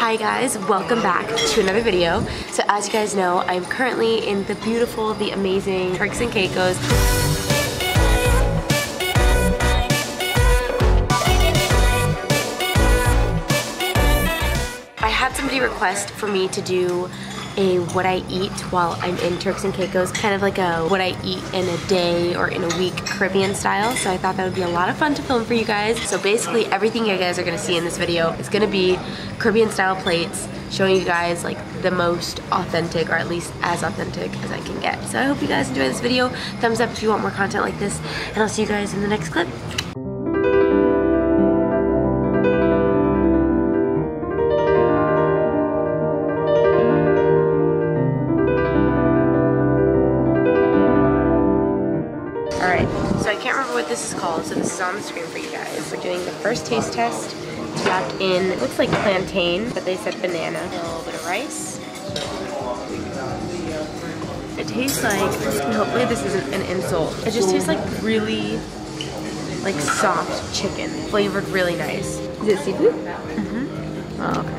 Hi guys, welcome back to another video. So as you guys know, I'm currently in the beautiful, the amazing Turks and Caicos. I had somebody request for me to do a what I eat while I'm in Turks and Caicos, kind of like a what I eat in a day or in a week Caribbean style. So I thought that would be a lot of fun to film for you guys. So basically everything you guys are gonna see in this video is gonna be Caribbean style plates, showing you guys like the most authentic, or at least as authentic as I can get. So I hope you guys enjoy this video. Thumbs up if you want more content like this, and I'll see you guys in the next clip. This is called, so this is on the screen for you guys. We're doing the first taste test. It's wrapped in, it looks like plantain, but they said banana. A little bit of rice. It tastes like, hopefully this isn't an insult, it just tastes like really, like soft chicken, flavored really nice. Is it seafood? Mm-hmm. Oh, okay.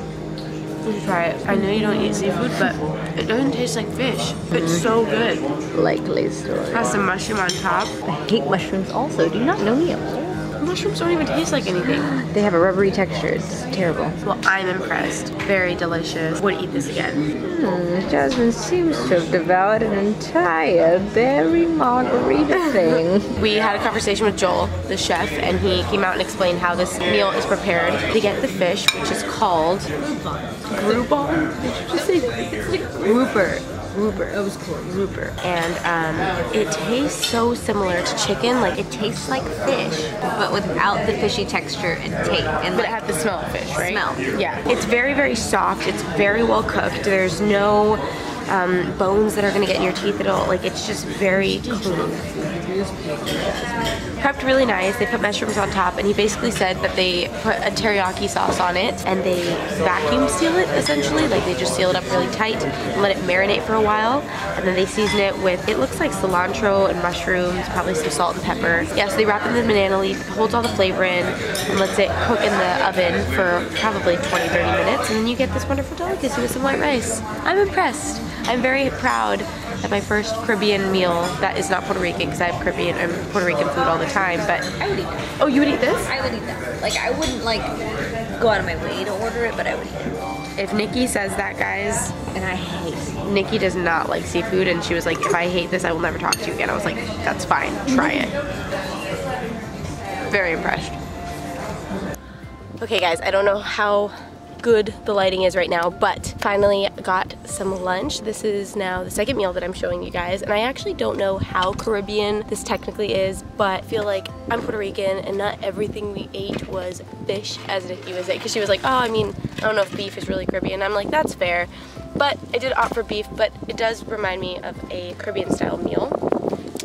You try it. I know you don't eat seafood, but it doesn't taste like fish. It's so good. Likely story. Has some mushroom on top. I hate mushrooms also. Do you not know me? Mushrooms don't even taste like anything. They have a rubbery texture. It's terrible. Well, I'm impressed. Very delicious. Would eat this again. Jasmine seems to have devoured an entire berry margarita thing. We had a conversation with Joel, the chef, and he came out and explained how this meal is prepared. They get the fish, which is called Groupon? Did you just say Grouper? Grouper. That was cool. Grouper. And it tastes so similar to chicken. Like, it tastes like fish, but without the fishy texture and taste. And but it had the smell of fish, right? Smell. Yeah. It's very, very soft. It's very well cooked. There's no bones that are going to get in your teeth at all. Like, it's just very clean. Prepped really nice. They put mushrooms on top, and he basically said that they put a teriyaki sauce on it and they vacuum seal it, essentially. Like, they just seal it up really tight and let it marinate for a while, and then they season it with, it looks like cilantro and mushrooms, probably some salt and pepper. Yeah, so they wrap it in the banana leaf, holds all the flavor in, and lets it cook in the oven for probably 20–30 minutes, and then you get this wonderful delicacy with some white rice. I'm impressed. I'm very proud that my first Caribbean meal that is not Puerto Rican, because I have Caribbean and Puerto Rican food all the time, but I would eat this. Oh, you would eat this? I would eat that. Like, I wouldn't like go out of my way to order it, but I would eat it. If Nikki says that, guys, and I hate seafood. Nikki does not like seafood, and she was like, if I hate this, I will never talk to you again. I was like, that's fine, try it. Very impressed. Okay guys, I don't know how good the lighting is right now, but finally got some lunch. This is now the second meal that I'm showing you guys, and I actually don't know how Caribbean this technically is, but I feel like I'm Puerto Rican and not everything we ate was fish, as Nikki was it, because she was like, oh, I mean, I don't know if beef is really Caribbean. I'm like, that's fair, but I did opt for beef, but it does remind me of a Caribbean style meal.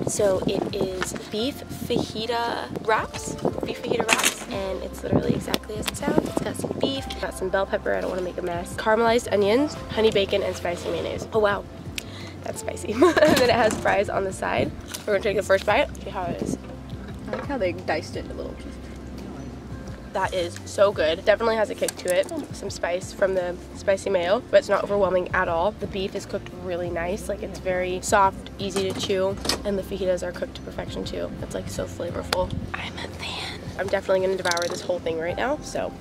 So it is beef fajita wraps, and it's literally exactly as it sounds. It's got some beef, got some bell pepper, I don't want to make a mess, caramelized onions, honey bacon, and spicy mayonnaise. Oh wow, that's spicy. And then it has fries on the side. We're gonna take the first bite, see how it is. I like how they diced it into little pieces. That is so good. Definitely has a kick to it. Some spice from the spicy mayo, but it's not overwhelming at all. The beef is cooked really nice. Like, it's very soft, easy to chew, and the fajitas are cooked to perfection too. It's like so flavorful. I'm a fan. I'm definitely gonna devour this whole thing right now, so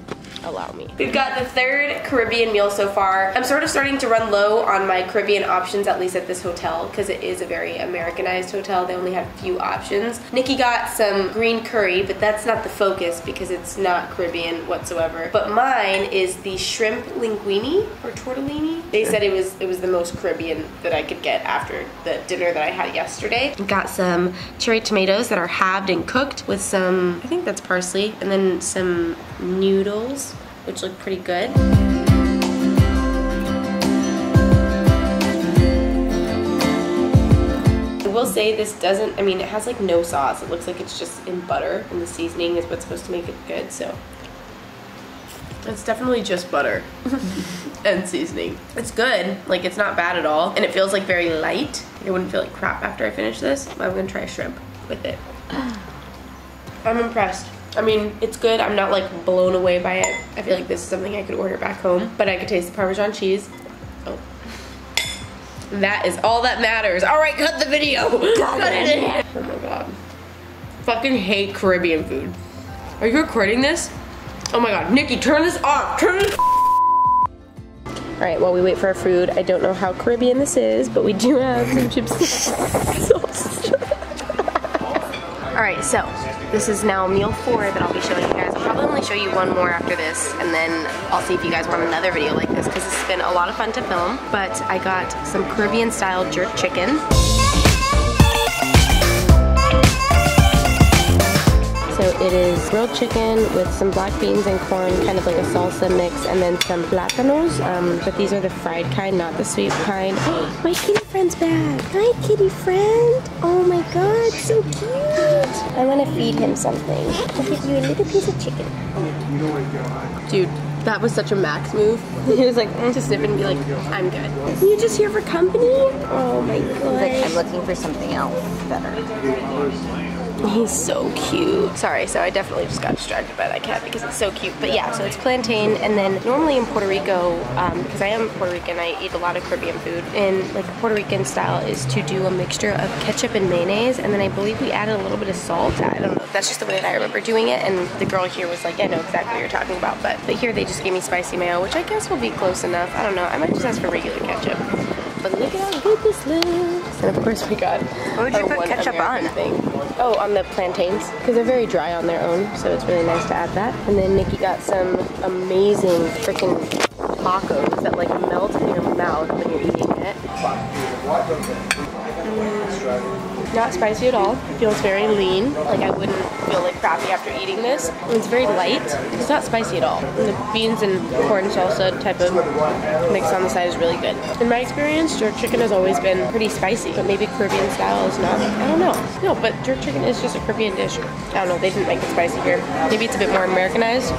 allow me. We've got the third Caribbean meal so far. I'm sort of starting to run low on my Caribbean options, at least at this hotel, because it is a very Americanized hotel. They only have a few options. Nikki got some green curry, but that's not the focus because it's not Caribbean whatsoever. But mine is the shrimp linguine or tortellini. They said it was the most Caribbean that I could get after the dinner that I had yesterday. Got some cherry tomatoes that are halved and cooked with some, I think that's parsley, and then some noodles, which look pretty good. I will say this doesn't, I mean, it has like no sauce. It looks like it's just in butter, and the seasoning is what's supposed to make it good, so. It's definitely just butter and seasoning. It's good, like it's not bad at all, and it feels like very light. I wouldn't feel like crap after I finish this. I'm gonna try shrimp with it. I'm impressed. I mean, it's good. I'm not like blown away by it. I feel like this is something I could order back home, but I could taste the Parmesan cheese. Oh. That is all that matters. All right, cut the video. Cut it in. Oh my God. Fucking hate Caribbean food. Are you recording this? Oh my God, Nikki, turn this off. Turn this off. All right, while we wait for our food, I don't know how Caribbean this is, but we do have some chips. All right, so this is now meal 4 that I'll be showing you guys. I'll probably only show you one more after this, and then I'll see if you guys want another video like this, because it's been a lot of fun to film. But I got some Caribbean-style jerk chicken. It is grilled chicken with some black beans and corn, kind of like a salsa mix, and then some plátanos. But these are the fried kind, not the sweet kind. Oh, my kitty friend's back. Hi, kitty friend. Oh my God, so cute. I'm gonna feed him something. I'll give you a little piece of chicken. Dude, that was such a Max move. He was like, to sniff and be like, I'm good. Are you just here for company? Oh my God. Like, I'm looking for something else better. He's so cute. Sorry, so I definitely just got distracted by that cat because it's so cute. But yeah, so it's plantain, and then normally in Puerto Rico, because I am Puerto Rican, I eat a lot of Caribbean food, and like Puerto Rican style is to do a mixture of ketchup and mayonnaise, and then I believe we added a little bit of salt. I don't know, that's just the way that I remember doing it, and the girl here was like, I know exactly what you're talking about, but here they just gave me spicy mayo, which I guess will be close enough. I don't know, I might just ask for regular ketchup. But look at how good this looks. And of course we got what would you put ketchup on? Oh, on the plantains. Because they're very dry on their own, so it's really nice to add that. And then Nikki got some amazing freaking tacos that like melt in your mouth when you're eating it. Not spicy at all. It feels very lean. Like I wouldn't feel like crappy after eating this. It's very light. It's not spicy at all. And the beans and corn salsa type of mix on the side is really good. In my experience, jerk chicken has always been pretty spicy, but maybe Caribbean style is not. I don't know. No, but jerk chicken is just a Caribbean dish. I don't know. They didn't make it spicy here. Maybe it's a bit more Americanized.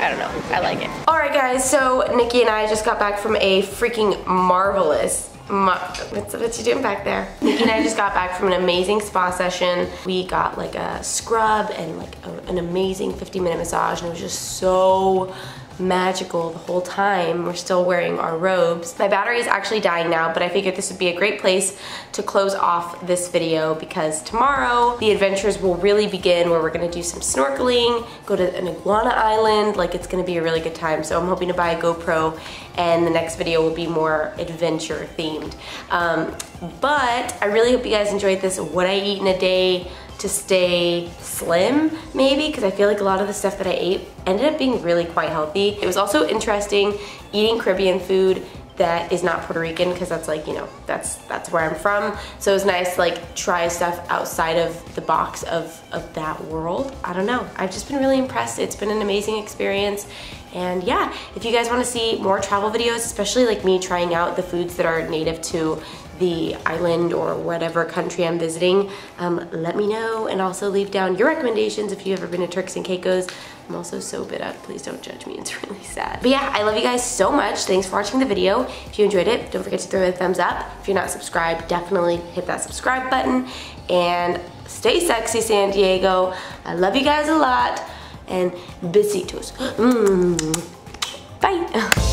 I don't know. I like it. All right, guys. So Nikki and I just got back from a freaking marvelous. What you doing back there? Nikki and I just got back from an amazing spa session. We got like a scrub and like an amazing 50-minute massage, and it was just so magical the whole time. We're still wearing our robes. My battery is actually dying now, but I figured this would be a great place to close off this video, because tomorrow the adventures will really begin, where we're gonna do some snorkeling, go to an iguana island. Like, it's gonna be a really good time. So I'm hoping to buy a GoPro, and the next video will be more adventure themed. But I really hope you guys enjoyed this what I eat in a day to stay slim, maybe, because I feel like a lot of the stuff that I ate ended up being really quite healthy. It was also interesting eating Caribbean food that is not Puerto Rican, because that's like, you know, that's where I'm from. So it was nice to like try stuff outside of the box of that world. I don't know, I've just been really impressed. It's been an amazing experience. And yeah, if you guys want to see more travel videos, especially like me trying out the foods that are native to the island or whatever country I'm visiting, let me know, and also leave down your recommendations if you've ever been to Turks and Caicos. I'm also so bit up, please don't judge me, it's really sad. But yeah, I love you guys so much. Thanks for watching the video. If you enjoyed it, don't forget to throw a thumbs up. If you're not subscribed, definitely hit that subscribe button, and stay sexy, San Diego. I love you guys a lot, and besitos. Bye.